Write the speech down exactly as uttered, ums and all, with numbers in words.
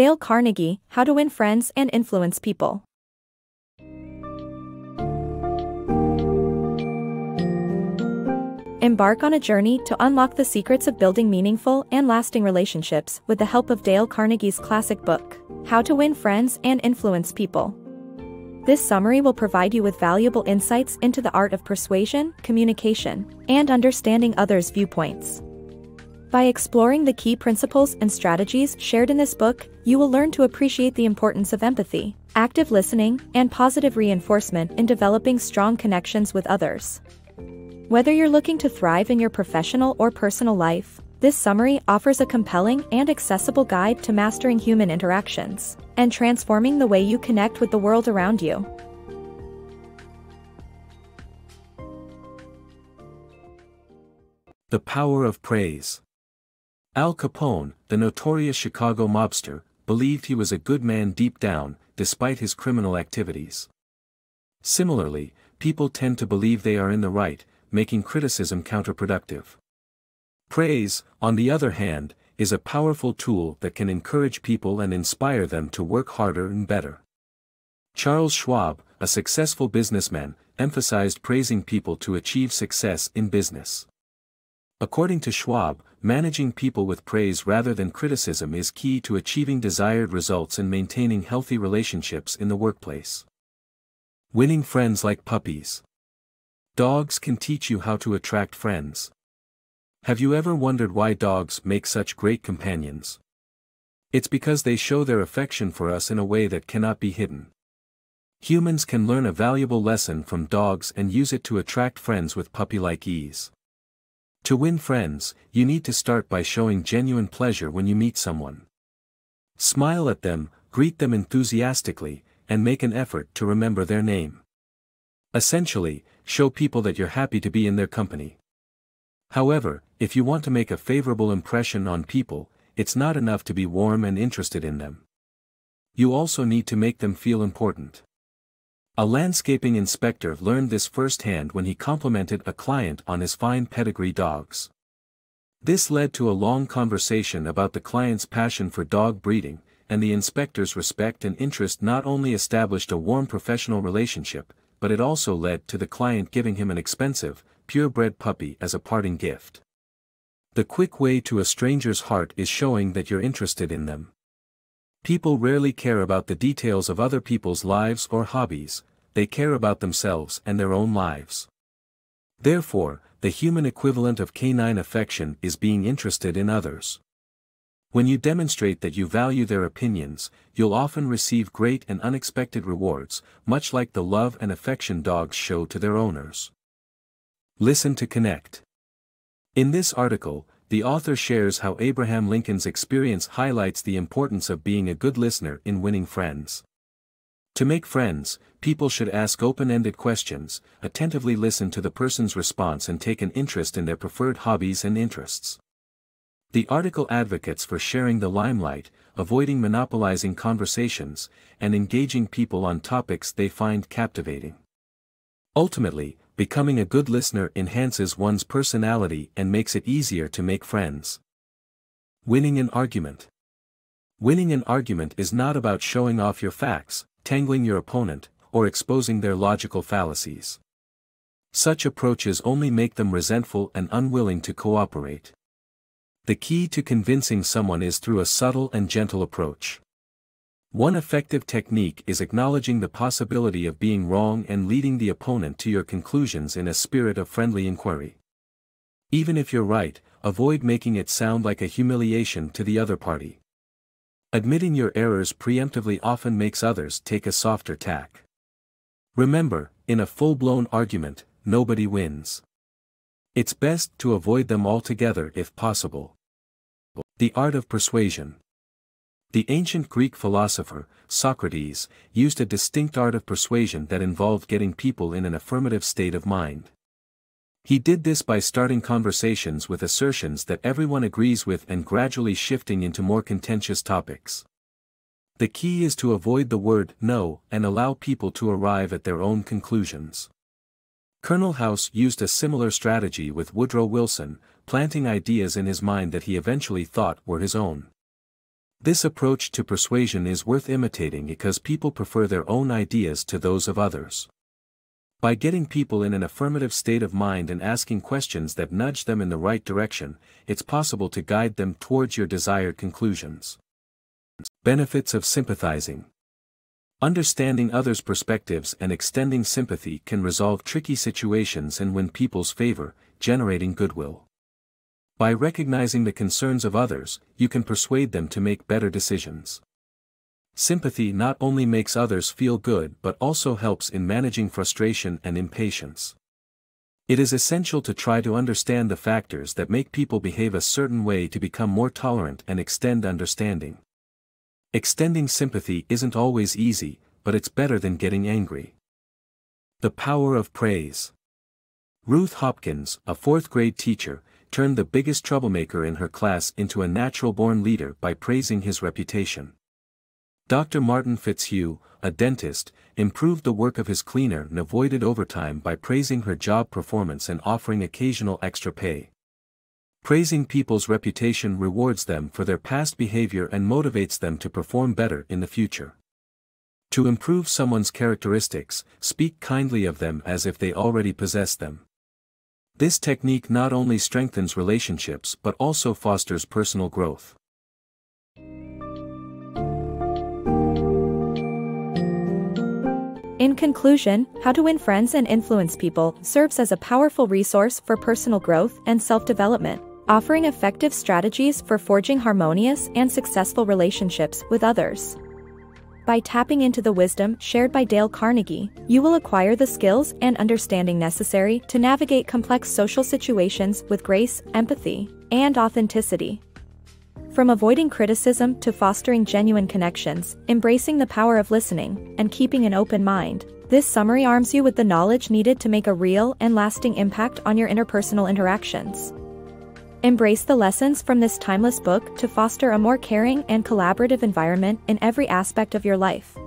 Dale Carnegie, How to Win Friends and Influence People. Embark on a journey to unlock the secrets of building meaningful and lasting relationships with the help of Dale Carnegie's classic book, How to Win Friends and Influence People. This summary will provide you with valuable insights into the art of persuasion, communication, and understanding others' viewpoints. By exploring the key principles and strategies shared in this book, you will learn to appreciate the importance of empathy, active listening, and positive reinforcement in developing strong connections with others. Whether you're looking to thrive in your professional or personal life, this summary offers a compelling and accessible guide to mastering human interactions and transforming the way you connect with the world around you. The Power of Praise. Al Capone, the notorious Chicago mobster, believed he was a good man deep down, despite his criminal activities. Similarly, people tend to believe they are in the right, making criticism counterproductive. Praise, on the other hand, is a powerful tool that can encourage people and inspire them to work harder and better. Charles Schwab, a successful businessman, emphasized praising people to achieve success in business. According to Schwab, managing people with praise rather than criticism is key to achieving desired results and maintaining healthy relationships in the workplace. Winning friends like puppies. Dogs can teach you how to attract friends. Have you ever wondered why dogs make such great companions? It's because they show their affection for us in a way that cannot be hidden. Humans can learn a valuable lesson from dogs and use it to attract friends with puppy-like ease. To win friends, you need to start by showing genuine pleasure when you meet someone. Smile at them, greet them enthusiastically, and make an effort to remember their name. Essentially, show people that you're happy to be in their company. However, if you want to make a favorable impression on people, it's not enough to be warm and interested in them. You also need to make them feel important. A landscaping inspector learned this firsthand when he complimented a client on his fine pedigree dogs. This led to a long conversation about the client's passion for dog breeding, and the inspector's respect and interest not only established a warm professional relationship, but it also led to the client giving him an expensive, purebred puppy as a parting gift. The quick way to a stranger's heart is showing that you're interested in them. People rarely care about the details of other people's lives or hobbies, they care about themselves and their own lives. Therefore, the human equivalent of canine affection is being interested in others. When you demonstrate that you value their opinions, you'll often receive great and unexpected rewards, much like the love and affection dogs show to their owners. Listen to connect. In this article, the author shares how Abraham Lincoln's experience highlights the importance of being a good listener in winning friends. To make friends, people should ask open-ended questions, attentively listen to the person's response and take an interest in their preferred hobbies and interests. The article advocates for sharing the limelight, avoiding monopolizing conversations, and engaging people on topics they find captivating. Ultimately, becoming a good listener enhances one's personality and makes it easier to make friends. Winning an argument. Winning an argument is not about showing off your facts, tangling your opponent, or exposing their logical fallacies. Such approaches only make them resentful and unwilling to cooperate. The key to convincing someone is through a subtle and gentle approach. One effective technique is acknowledging the possibility of being wrong and leading the opponent to your conclusions in a spirit of friendly inquiry. Even if you're right, avoid making it sound like a humiliation to the other party. Admitting your errors preemptively often makes others take a softer tack. Remember, in a full-blown argument, nobody wins. It's best to avoid them altogether if possible. The art of persuasion. The ancient Greek philosopher, Socrates, used a distinct art of persuasion that involved getting people in an affirmative state of mind. He did this by starting conversations with assertions that everyone agrees with and gradually shifting into more contentious topics. The key is to avoid the word no and allow people to arrive at their own conclusions. Colonel House used a similar strategy with Woodrow Wilson, planting ideas in his mind that he eventually thought were his own. This approach to persuasion is worth imitating because people prefer their own ideas to those of others. By getting people in an affirmative state of mind and asking questions that nudge them in the right direction, it's possible to guide them towards your desired conclusions. Benefits of sympathizing. Understanding others' perspectives and extending sympathy can resolve tricky situations and win people's favor, generating goodwill. By recognizing the concerns of others, you can persuade them to make better decisions. Sympathy not only makes others feel good but also helps in managing frustration and impatience. It is essential to try to understand the factors that make people behave a certain way to become more tolerant and extend understanding. Extending sympathy isn't always easy, but it's better than getting angry. The power of praise. Ruth Hopkins, a fourth-grade teacher, turned the biggest troublemaker in her class into a natural-born leader by praising his reputation. Doctor Martin Fitzhugh, a dentist, improved the work of his cleaner and avoided overtime by praising her job performance and offering occasional extra pay. Praising people's reputation rewards them for their past behavior and motivates them to perform better in the future. To improve someone's characteristics, speak kindly of them as if they already possess them. This technique not only strengthens relationships but also fosters personal growth. In conclusion, How to Win Friends and Influence People serves as a powerful resource for personal growth and self-development, offering effective strategies for forging harmonious and successful relationships with others. By tapping into the wisdom shared by Dale Carnegie, you will acquire the skills and understanding necessary to navigate complex social situations with grace, empathy, and authenticity. From avoiding criticism to fostering genuine connections, embracing the power of listening, and keeping an open mind, this summary arms you with the knowledge needed to make a real and lasting impact on your interpersonal interactions. Embrace the lessons from this timeless book to foster a more caring and collaborative environment in every aspect of your life.